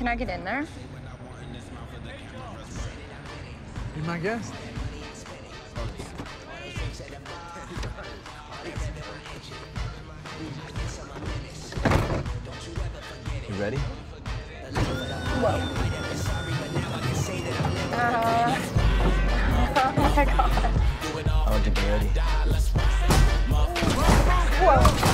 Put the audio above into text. Can I get in there? Be my guest. You ready? Whoa. Oh my God. I want you to be ready. Whoa.